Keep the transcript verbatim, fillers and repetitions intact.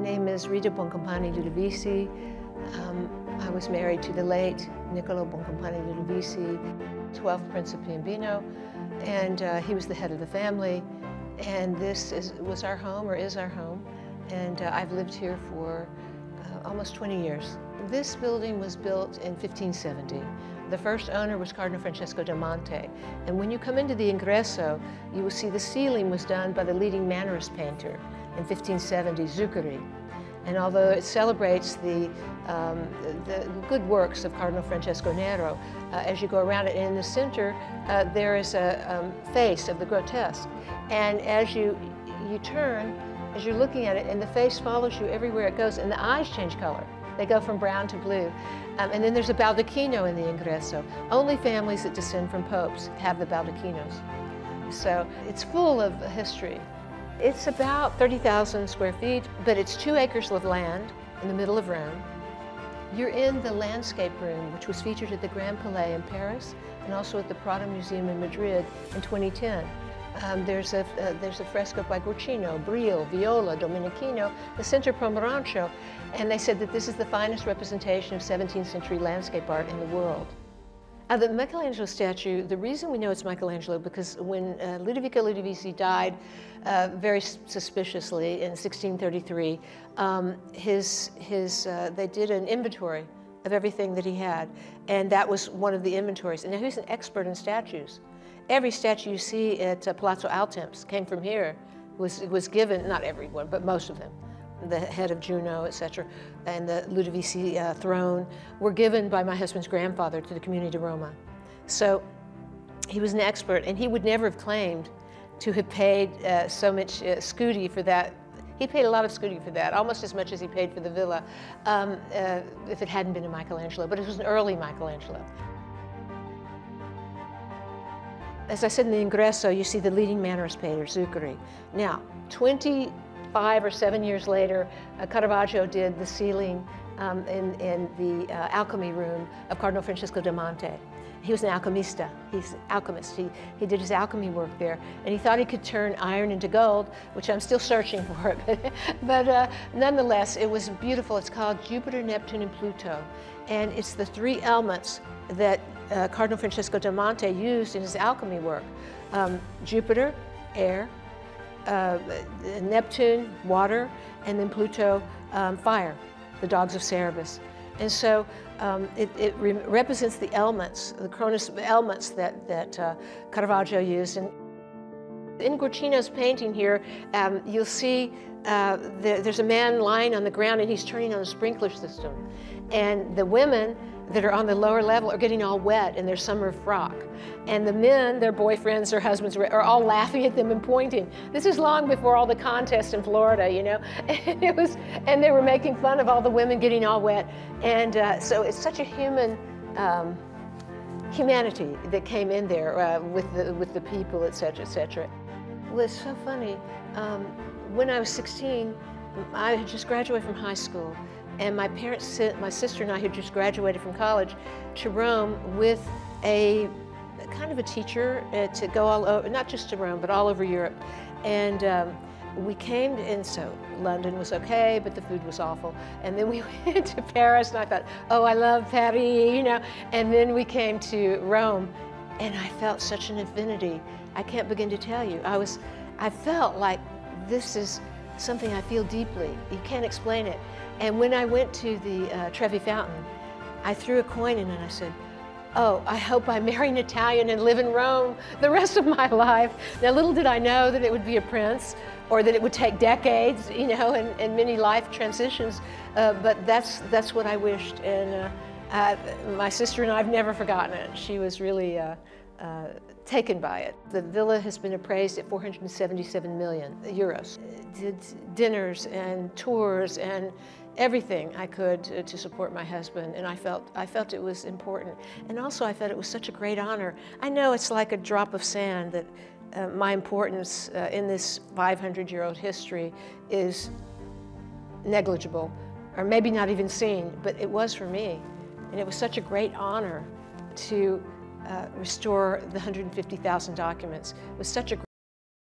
name is Rita Boncompagni Ludovisi. Um, I was married to the late Niccolò Boncompagni Ludovisi, twelfth Prince of Piambino, and uh, he was the head of the family. And this is, was our home, or is our home, and uh, I've lived here for uh, almost twenty years. This building was built in fifteen seventy. The first owner was Cardinal Francesco Del Monte. And when you come into the ingresso, you will see the ceiling was done by the leading Mannerist painter in fifteen seventy, Zuccheri. And although it celebrates the, um, the good works of Cardinal Francesco Nero, uh, as you go around it, and in the center, uh, there is a um, face of the grotesque. And as you, you turn, as you're looking at it, and the face follows you everywhere it goes, and the eyes change color. They go from brown to blue. Um, and then there's a baldacchino in the ingresso. Only families that descend from popes have the baldacchinos. So it's full of history. It's about thirty thousand square feet, but it's two acres of land in the middle of Rome. You're in the landscape room, which was featured at the Grand Palais in Paris and also at the Prada Museum in Madrid in twenty ten. Um, there's, a, uh, there's a fresco by Guercino, Brillo, Viola, Domenichino, the Centro Pomeranzo, and they said that this is the finest representation of seventeenth century landscape art in the world. Uh, the Michelangelo statue, the reason we know it's Michelangelo, because when uh, Ludovico Ludovisi died uh, very suspiciously in sixteen thirty-three, um, his, his, uh, they did an inventory of everything that he had, and that was one of the inventories. And now he's an expert in statues. Every statue you see at uh, Palazzo Altemps came from here, was, was given, not everyone, but most of them, the head of Juno, et cetera, and the Ludovisi uh, throne, were given by my husband's grandfather to the community of Rome. So he was an expert, and he would never have claimed to have paid uh, so much uh, scuti for that. He paid a lot of scuti for that, almost as much as he paid for the villa, um, uh, if it hadn't been a Michelangelo, but it was an early Michelangelo. As I said in the ingresso, you see the leading Mannerist painter, Zuccheri. Now, twenty-five or seven years later, uh, Caravaggio did the ceiling um, in, in the uh, alchemy room of Cardinal Francesco Del Monte. He was an alchemista, he's an alchemist. He, he did his alchemy work there, and he thought he could turn iron into gold, which I'm still searching for, but, but uh, nonetheless, it was beautiful. It's called Jupiter, Neptune, and Pluto, and it's the three elements that Uh, Cardinal Francesco Del Monte used in his alchemy work. Um, Jupiter, air, uh, Neptune, water, and then Pluto, um, fire, the dogs of Cerberus. And so um, it, it re represents the elements, the Cronus elements that, that uh, Caravaggio used. And in Guercino's painting here, um, you'll see uh, the, there's a man lying on the ground and he's turning on a sprinkler system. And the women that are on the lower level are getting all wet in their summer frock. And the men, their boyfriends, their husbands, are all laughing at them and pointing. This is long before all the contests in Florida, you know? And, it was, and they were making fun of all the women getting all wet. And uh, so it's such a human, um, humanity that came in there uh, with, the, with the people, et cetera, et cetera. Well, it's so funny. Um, when I was sixteen, I had just graduated from high school. And my parents sent my sister and I, who just graduated from college, to Rome with a kind of a teacher uh, to go all over, not just to Rome, but all over Europe. And um, we came, to, and so London was okay, but the food was awful. And then we went to Paris, and I thought, oh, I love Paris, you know. And then we came to Rome, and I felt such an affinity. I can't begin to tell you. I was, I felt like this is something I feel deeply. You can't explain it. And when I went to the uh, Trevi Fountain, I threw a coin in and I said, oh, I hope I marry an Italian and live in Rome the rest of my life. Now, little did I know that it would be a prince or that it would take decades, you know, and, and many life transitions, uh, but that's, that's what I wished. And uh, I, my sister and I have never forgotten it. She was really uh, uh, taken by it. The villa has been appraised at four hundred seventy-seven million euros. Did dinners and tours and everything I could to support my husband, and I felt, I felt it was important. And also I felt it was such a great honor. I know it's like a drop of sand that uh, my importance uh, in this five hundred year old history is negligible, or maybe not even seen, but it was for me. And it was such a great honor to uh, restore the one hundred fifty thousand documents. It was such a